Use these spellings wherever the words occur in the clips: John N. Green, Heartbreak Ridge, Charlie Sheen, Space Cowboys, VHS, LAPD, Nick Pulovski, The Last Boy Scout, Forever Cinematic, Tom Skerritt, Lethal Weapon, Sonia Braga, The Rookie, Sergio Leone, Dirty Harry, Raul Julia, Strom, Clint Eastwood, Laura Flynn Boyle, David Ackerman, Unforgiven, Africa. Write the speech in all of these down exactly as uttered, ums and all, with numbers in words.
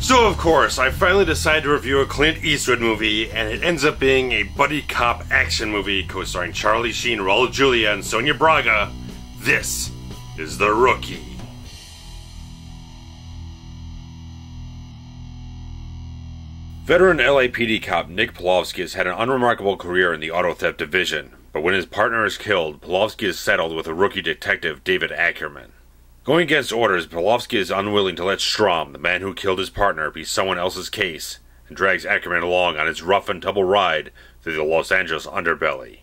So of course, I finally decided to review a Clint Eastwood movie, and it ends up being a buddy cop action movie co-starring Charlie Sheen, Raul Julia, and Sonia Braga. This is The Rookie. Veteran L A P D cop Nick Pulovski has had an unremarkable career in the auto theft division, but when his partner is killed, Pulovski is saddled with a rookie detective, David Ackerman. Going against orders, Pulovski is unwilling to let Strom, the man who killed his partner, be someone else's case, and drags Ackerman along on his rough and tumble ride through the Los Angeles underbelly.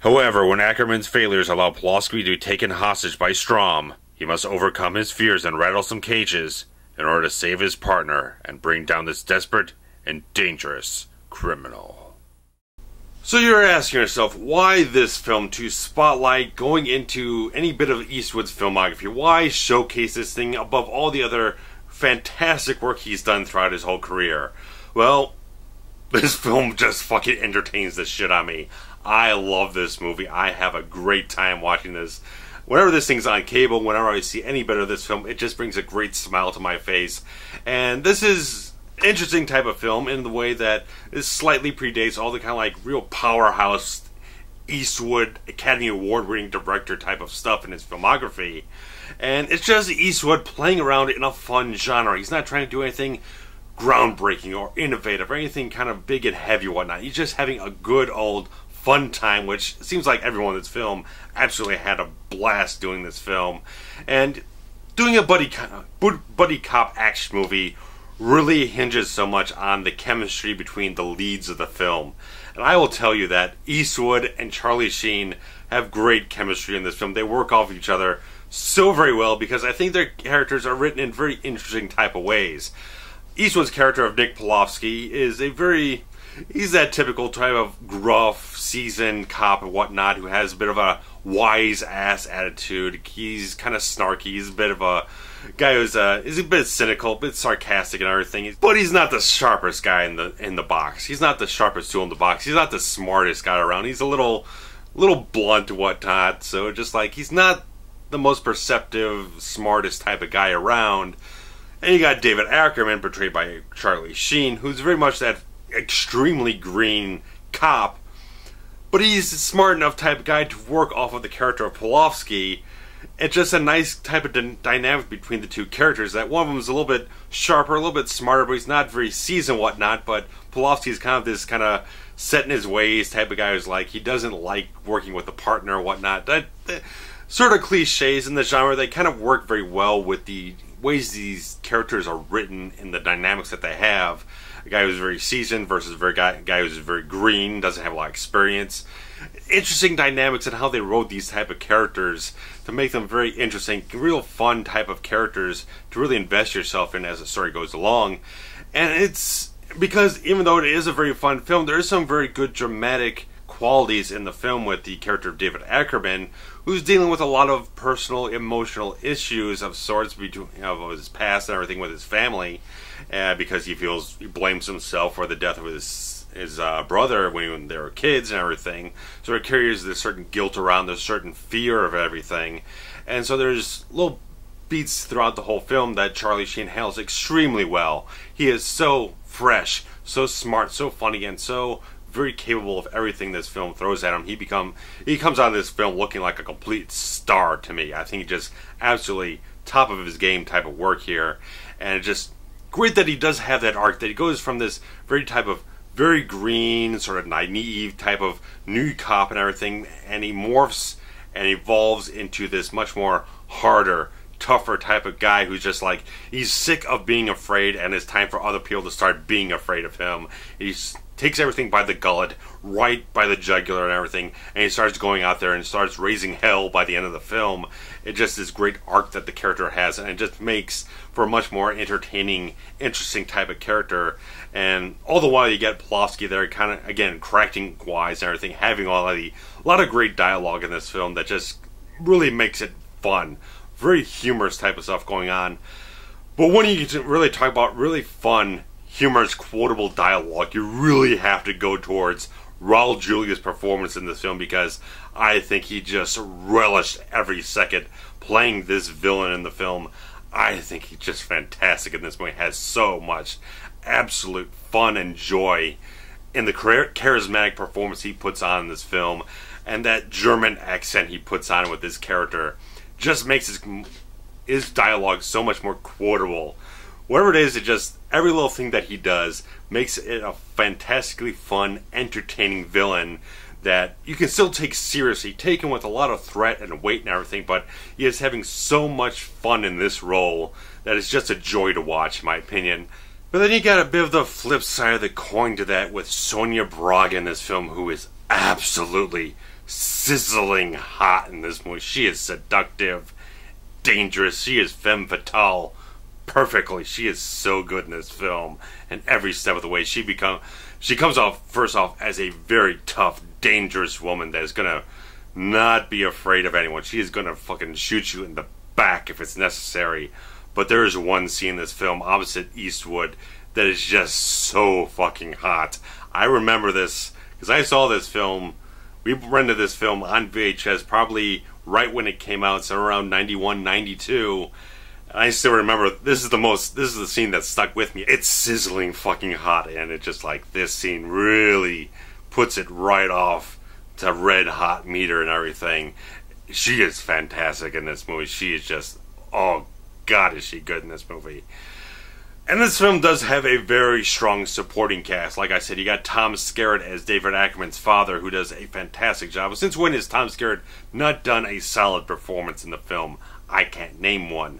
However, when Ackerman's failures allow Pulovski to be taken hostage by Strom, he must overcome his fears and rattle some cages in order to save his partner and bring down this desperate and dangerous criminal. So you're asking yourself, why this film to spotlight going into any bit of Eastwood's filmography? Why showcase this thing above all the other fantastic work he's done throughout his whole career? Well, this film just fucking entertains the shit on me. I love this movie. I have a great time watching this. Whenever this thing's on cable, whenever I see any bit of this film, it just brings a great smile to my face. And this is interesting type of film in the way that this slightly predates all the kind of like real powerhouse Eastwood Academy Award winning director type of stuff in his filmography, and it's just Eastwood playing around in a fun genre. He's not trying to do anything groundbreaking or innovative or anything kind of big and heavy or whatnot. He's just having a good old fun time, which seems like everyone in this film absolutely had a blast doing this film. And doing a buddy co buddy cop action movie really hinges so much on the chemistry between the leads of the film. And I will tell you that Eastwood and Charlie Sheen have great chemistry in this film. They work off each other so very well because I think their characters are written in very interesting type of ways. Eastwood's character of Nick Pulovski is a very... he's that typical type of gruff, seasoned cop and whatnot who has a bit of a wise-ass attitude. He's kind of snarky. He's a bit of a guy who's uh, is a bit cynical, a bit sarcastic and everything. But he's not the sharpest guy in the in the box. He's not the sharpest tool in the box. He's not the smartest guy around. He's a little, little blunt and whatnot. So just like he's not the most perceptive, smartest type of guy around. And you got David Ackerman, portrayed by Charlie Sheen, who's very much that extremely green cop, but he's a smart enough type of guy to work off of the character of Pulovski. It's just a nice type of d dynamic between the two characters, that one of them is a little bit sharper, a little bit smarter, but he's not very seasoned whatnot, but Pulovski is kind of this kind of set in his ways type of guy who's like, he doesn't like working with a partner or whatnot. That, that sort of cliches in the genre, they kind of work very well with the ways these characters are written and the dynamics that they have. A guy who's very seasoned versus a very guy, guy who's very green, doesn't have a lot of experience. Interesting dynamics and how they wrote these type of characters to make them very interesting, real fun type of characters to really invest yourself in as the story goes along. And it's because even though it is a very fun film, there is some very good dramatic qualities in the film with the character of David Ackerman, who's dealing with a lot of personal, emotional issues of sorts between, you know, his past and everything with his family, uh, because he feels he blames himself for the death of his his uh, brother when they were kids and everything. So it carries this certain guilt around, this certain fear of everything, and so there's little beats throughout the whole film that Charlie Sheen handles extremely well. He is so fresh, so smart, so funny, and so very capable of everything this film throws at him. He become he comes out of this film looking like a complete star to me. I think he just absolutely top of his game type of work here, and it's just great that he does have that arc, that he goes from this very type of very green, sort of naive type of new cop and everything, and he morphs and evolves into this much more harder, tougher type of guy who's just like, he's sick of being afraid and it's time for other people to start being afraid of him. He's takes everything by the gullet, right by the jugular and everything, and he starts going out there and starts raising hell by the end of the film. It's just this great arc that the character has, and it just makes for a much more entertaining, interesting type of character. And all the while you get Pulovski there, kind of, again, cracking wise and everything, having all of the, a lot of great dialogue in this film that just really makes it fun. Very humorous type of stuff going on. But when you get to really talk about really fun, humorous, quotable dialogue, you really have to go towards Raul Julia's performance in this film, because I think he just relished every second playing this villain in the film. I think he's just fantastic in this movie. He has so much absolute fun and joy in the charismatic performance he puts on in this film, and that German accent he puts on with his character just makes his his dialogue so much more quotable. Whatever it is, it just, every little thing that he does makes it a fantastically fun, entertaining villain that you can still take seriously, taken with a lot of threat and weight and everything, but he is having so much fun in this role that it's just a joy to watch, in my opinion. But then you got a bit of the flip side of the coin to that with Sonia Braga in this film, who is absolutely sizzling hot in this movie. She is seductive, dangerous, she is femme fatale perfectly. She is so good in this film, and every step of the way she become, she comes off, first off, as a very tough, dangerous woman that is gonna not be afraid of anyone. She is gonna fucking shoot you in the back if it's necessary. But there is one scene in this film opposite Eastwood that is just so fucking hot. I remember this because I saw this film, we rented this film on V H S probably right when it came out, so around ninety-one, ninety-two. I still remember, this is the most, this is the scene that stuck with me. It's sizzling fucking hot, and it's just like, this scene really puts it right off to red hot meter and everything. She is fantastic in this movie. She is just, oh god, is she good in this movie. And this film does have a very strong supporting cast. Like I said, you got Tom Skerritt as David Ackerman's father, who does a fantastic job. Since when has Tom Skerritt not done a solid performance in the film? I can't name one.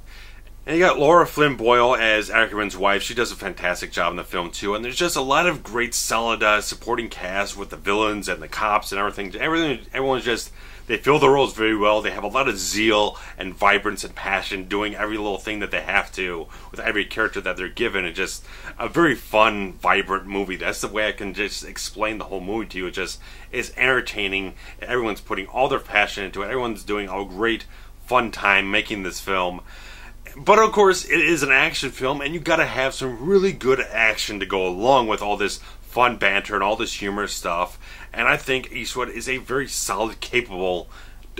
And you got Laura Flynn Boyle as Ackerman's wife. She does a fantastic job in the film, too. And there's just a lot of great, solid uh, supporting cast with the villains and the cops and everything. Everything, everyone's just, they fill their roles very well. They have a lot of zeal and vibrance and passion, doing every little thing that they have to with every character that they're given. It's just a very fun, vibrant movie. That's the way I can just explain the whole movie to you. It just is entertaining. Everyone's putting all their passion into it. Everyone's doing a great, fun time making this film. But of course, it is an action film, and you gotta have some really good action to go along with all this fun banter and all this humorous stuff. And I think Eastwood is a very solid, capable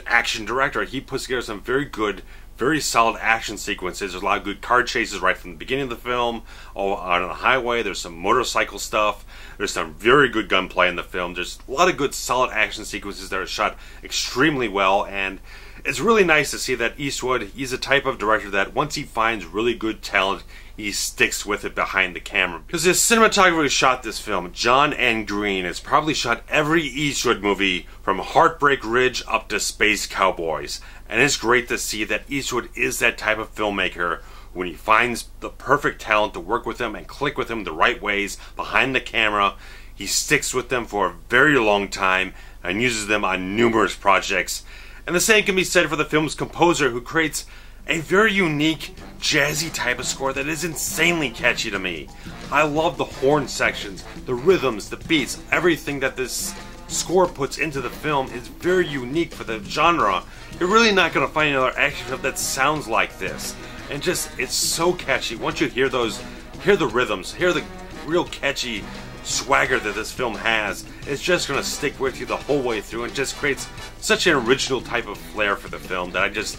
action director. He puts together some very good, very solid action sequences. There's a lot of good car chases right from the beginning of the film, all out on the highway. There's some motorcycle stuff. There's some very good gunplay in the film. There's a lot of good, solid action sequences that are shot extremely well, and it's really nice to see that Eastwood, he's a type of director that once he finds really good talent, he sticks with it behind the camera. Because his cinematographer who shot this film, John N. Green, has probably shot every Eastwood movie from Heartbreak Ridge up to Space Cowboys. And it's great to see that Eastwood is that type of filmmaker. When he finds the perfect talent to work with him and click with him the right ways behind the camera, he sticks with them for a very long time and uses them on numerous projects. And the same can be said for the film's composer, who creates a very unique, jazzy type of score that is insanely catchy to me. I love the horn sections, the rhythms, the beats, everything that this score puts into the film is very unique for the genre. You're really not going to find another action film that sounds like this. And just, it's so catchy. Once you hear those, hear the rhythms, hear the real catchy swagger that this film has, it's just going to stick with you the whole way through, and just creates such an original type of flair for the film that I just,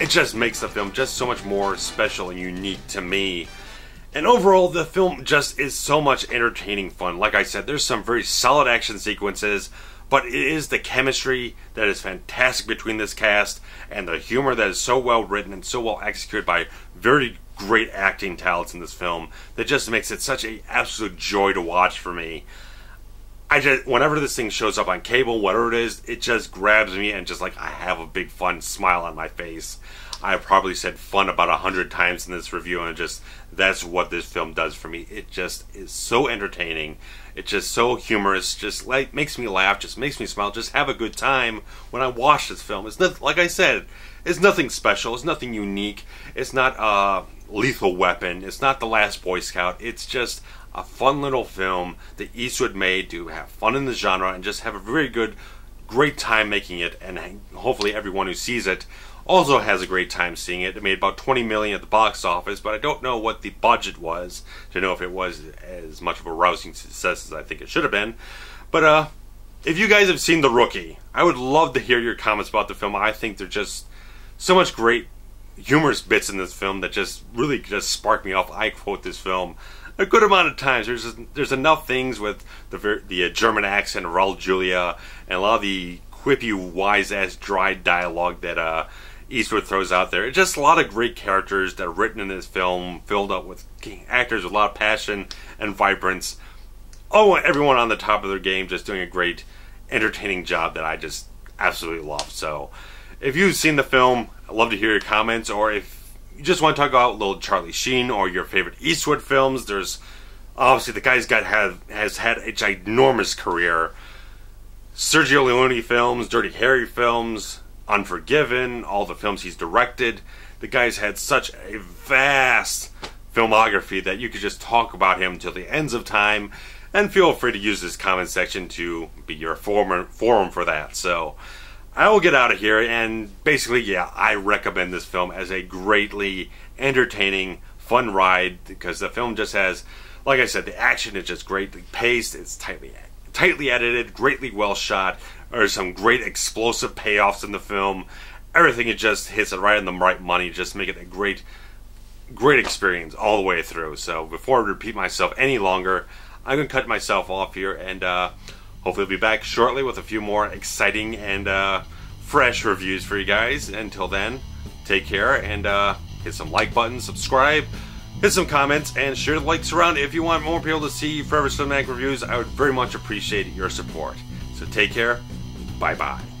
it just makes the film just so much more special and unique to me. And overall, the film just is so much entertaining fun. Like I said, there's some very solid action sequences, but it is the chemistry that is fantastic between this cast, and the humor that is so well written and so well executed by very great acting talents in this film that just makes it such an absolute joy to watch for me. I just, whenever this thing shows up on cable, whatever it is, it just grabs me, and just like, I have a big fun smile on my face. I probably said fun about a hundred times in this review, and just, that's what this film does for me. It just is so entertaining. It's just so humorous, just like makes me laugh, just makes me smile, just have a good time when I watch this film. It's not, like I said, it's nothing special, it's nothing unique, it's not uh, Lethal Weapon, it's not The Last Boy Scout, it's just a fun little film that Eastwood made to have fun in the genre and just have a very good, great time making it, and hopefully everyone who sees it also has a great time seeing it. It made about twenty million dollars at the box office, but I don't know what the budget was to know if it was as much of a rousing success as I think it should have been. But uh, if you guys have seen The Rookie, I would love to hear your comments about the film. I think they're just so much great humorous bits in this film that just really just sparked me off. I quote this film a good amount of times. There's just, there's enough things with the the German accent, Raul Julia, and a lot of the quippy, wise-ass, dry dialogue that uh, Eastwood throws out there. It's just a lot of great characters that are written in this film, filled up with actors with a lot of passion and vibrance. Oh, everyone on the top of their game, just doing a great, entertaining job that I just absolutely love. So, if you've seen the film, I'd love to hear your comments, or if you just want to talk about little Charlie Sheen or your favorite Eastwood films. There's obviously the guy's got have has had a ginormous career. Sergio Leone films, Dirty Harry films, Unforgiven, all the films he's directed. The guy's had such a vast filmography that you could just talk about him till the ends of time. And feel free to use this comment section to be your forum forum for that. So I will get out of here, and basically, yeah, I recommend this film as a greatly entertaining, fun ride, because the film just has, like I said, the action is just greatly paced, it's tightly tightly edited, greatly well shot. There's some great explosive payoffs in the film. Everything, it just hits it right in the right money, just make it a great, great experience all the way through. So before I repeat myself any longer, I'm going to cut myself off here, and uh, hopefully I'll be back shortly with a few more exciting and uh, fresh reviews for you guys. Until then, take care, and uh, hit some like button, subscribe, hit some comments, and share the likes around. If you want more people to see Forever Cinematic reviews, I would very much appreciate your support. So take care, bye-bye.